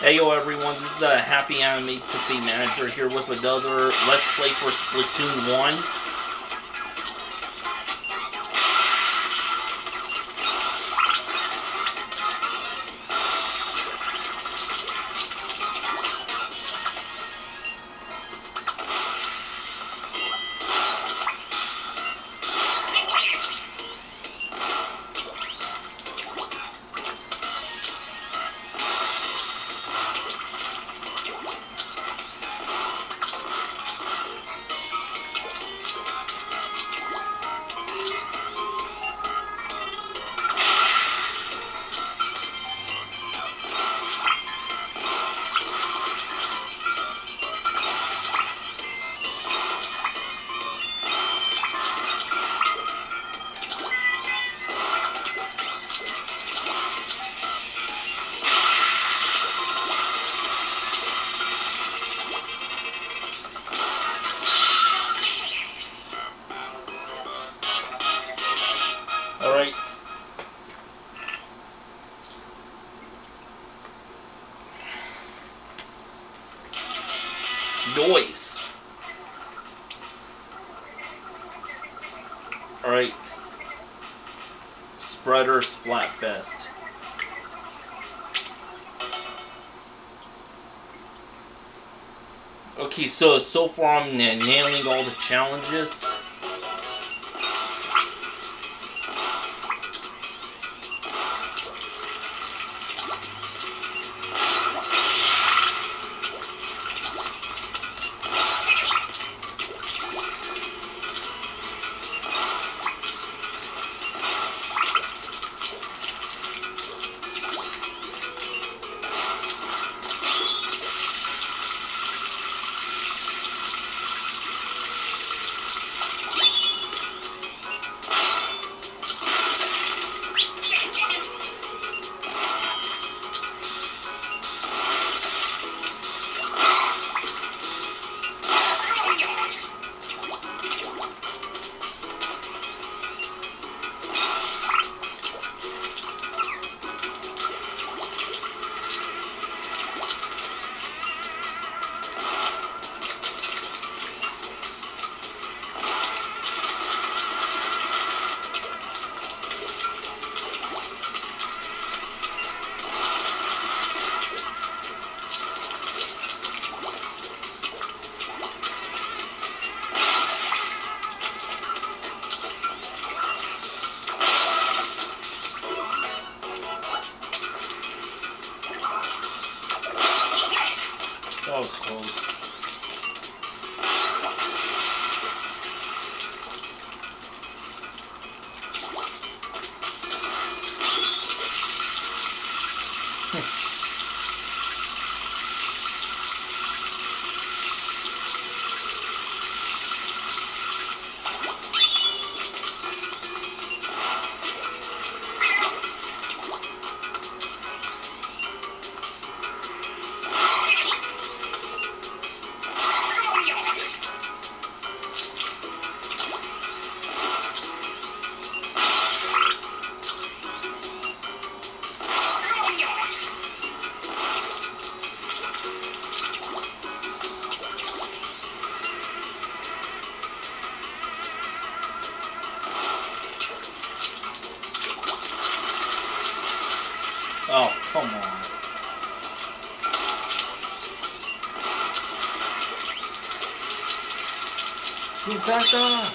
Hey yo everyone, this is the HappyAnimaidCafeManager here with another Let's Play for Splatoon 1. Noise. Alright. Spreader Splat Fest. Okay, so far I'm nailing all the challenges. That was close. Oh, come on. Sweet pasta!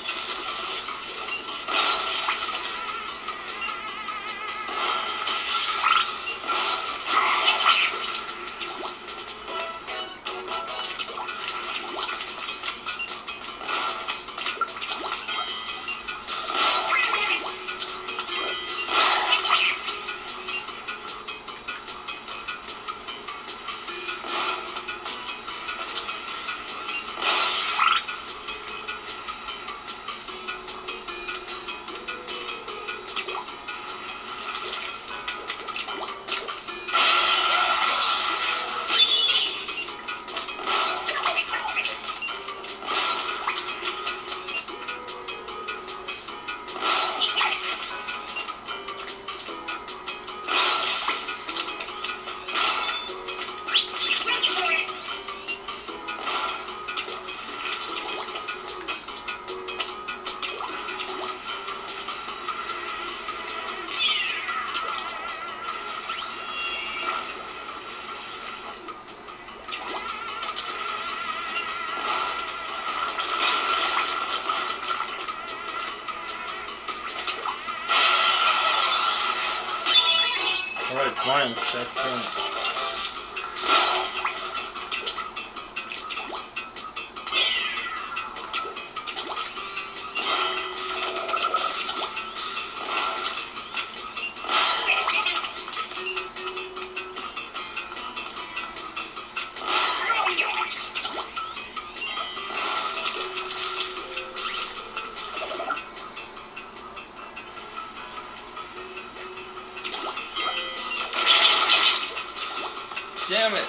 checkpoint. Damn it!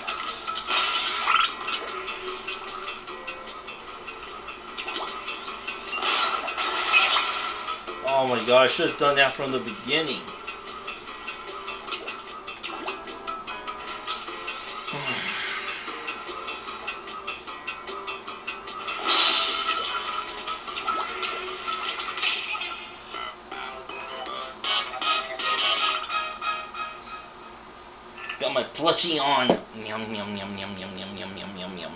Oh my god, I should have done that from the beginning. Plushie on. Meow, meow, meow, meow, meow, meow, meow, meow, meow, meow, meow.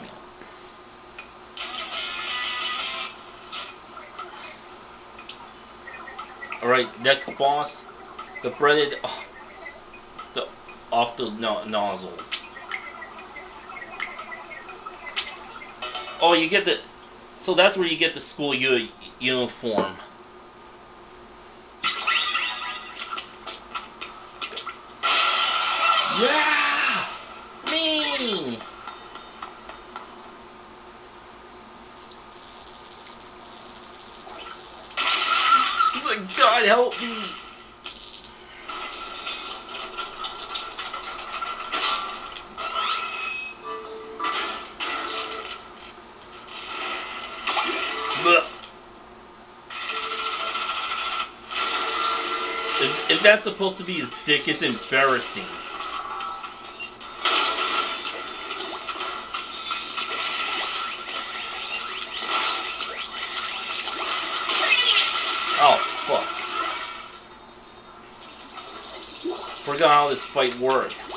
Alright, next boss. The breaded off the nozzle. Oh, you get the... So that's where you get the school uniform. Yeah! He's like, God help me. If that's supposed to be his dick, it's embarrassing. Forgot how this fight works.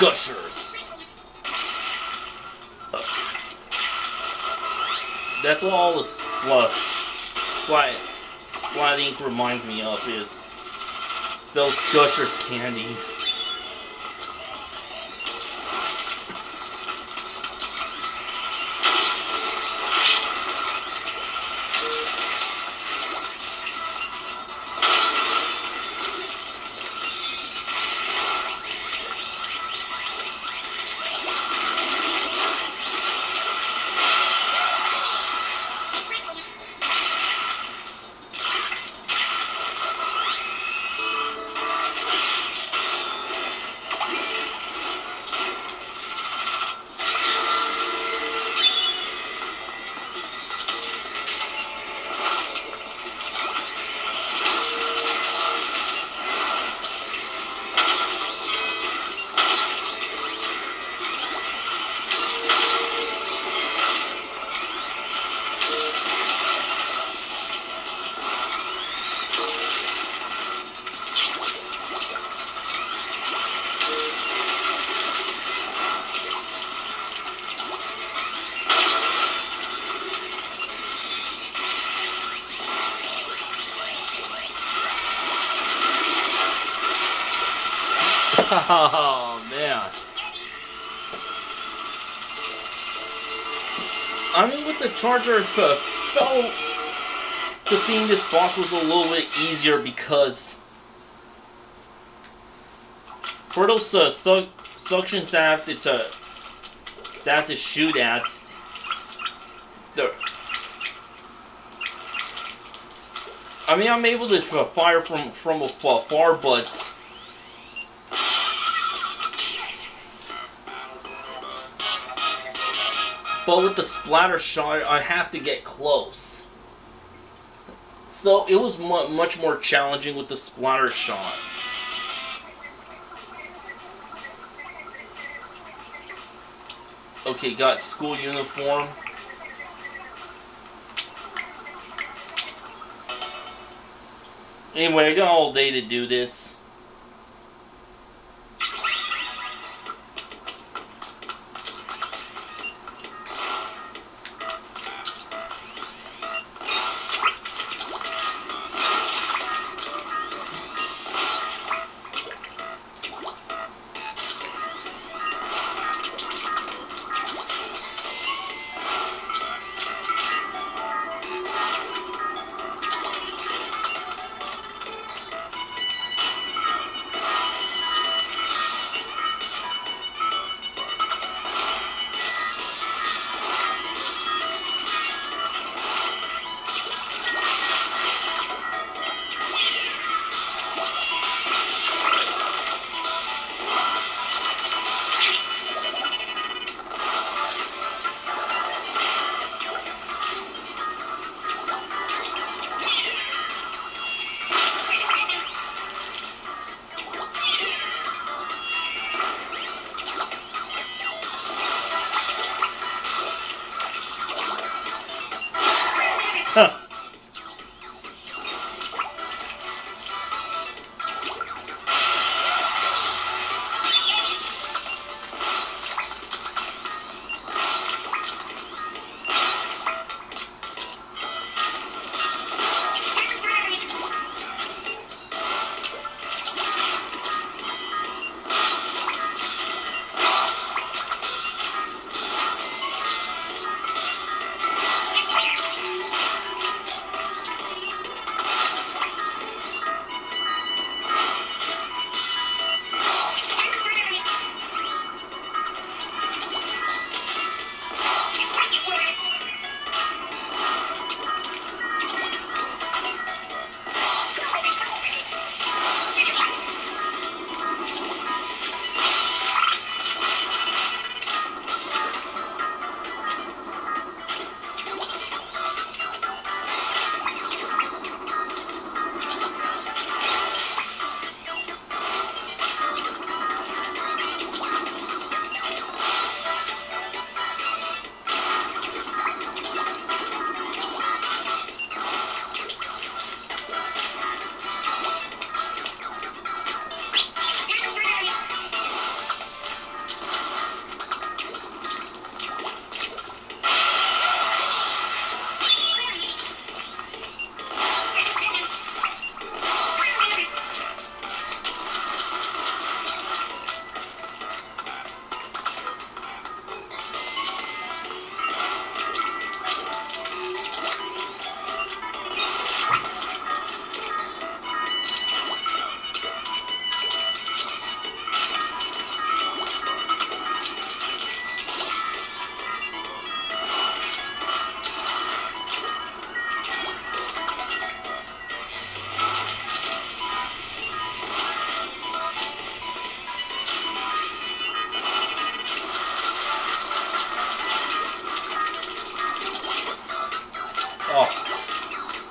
Gushers. That's what all this plus. Splat Ink reminds me of is those Gushers candy. Oh man. I mean, with the charger, defeating this boss was a little bit easier because for those suctions that I have to shoot at, I'm able to fire from afar, but with the splatter shot, I have to get close. So it was much more challenging with the splatter shot. Okay, got school uniform. Anyway, I got all day to do this.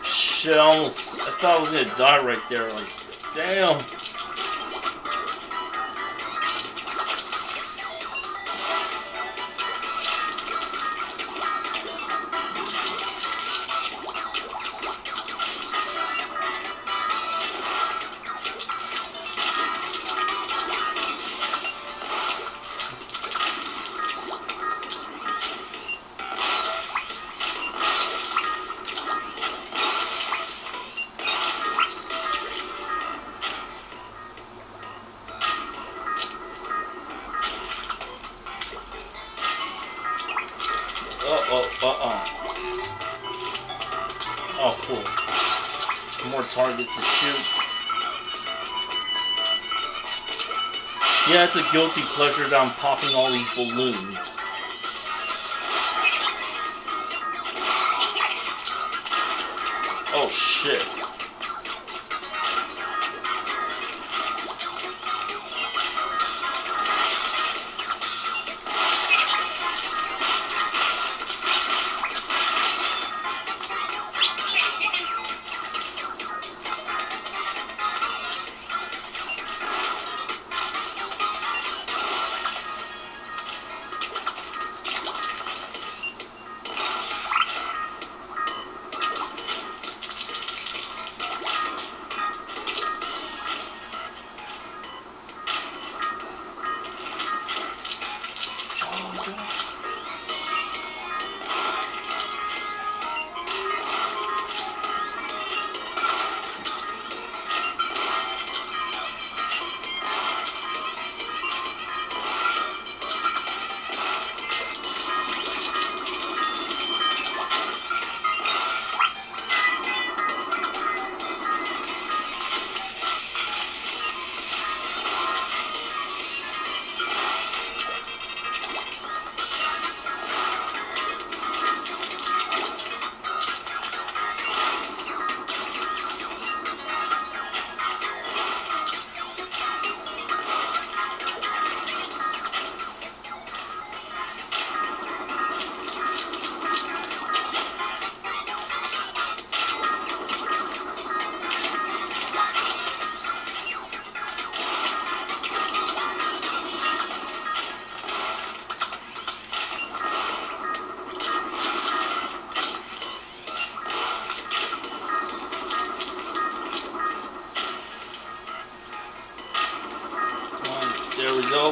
Shit, I thought I was gonna die right there, like, damn. Oh, cool. More targets to shoot. Yeah, it's a guilty pleasure that I'm popping all these balloons. Oh, shit. There we go.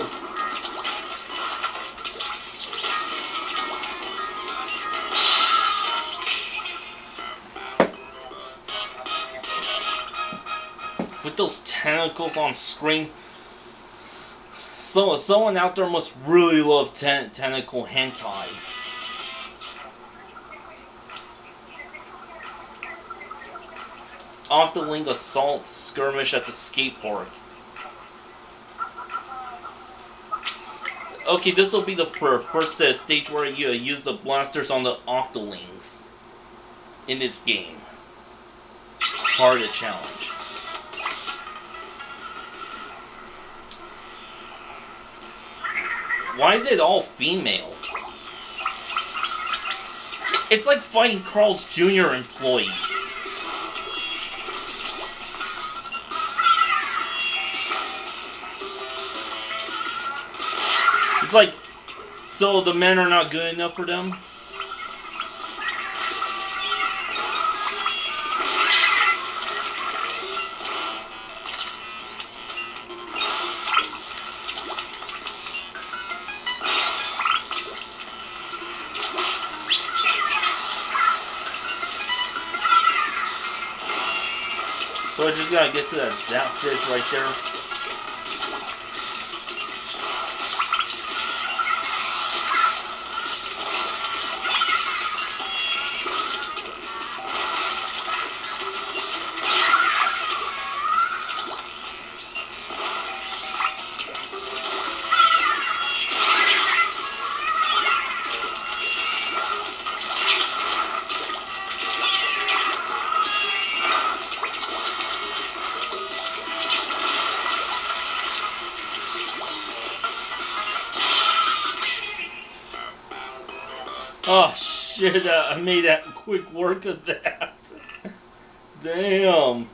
With those tentacles on screen. So someone out there must really love tentacle hentai. Octoling assault skirmish at the skate park. Okay, this will be the first stage where you use the blasters on the Octolings in this game. Part of the challenge. Why is it all female? It's like fighting Carl's Jr. employees. It's like, so the men are not good enough for them? So I just gotta get to that zapfish right there. Oh shit, I made that quick work of that. Damn.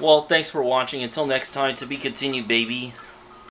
Well, thanks for watching. Until next time, to be continued, baby.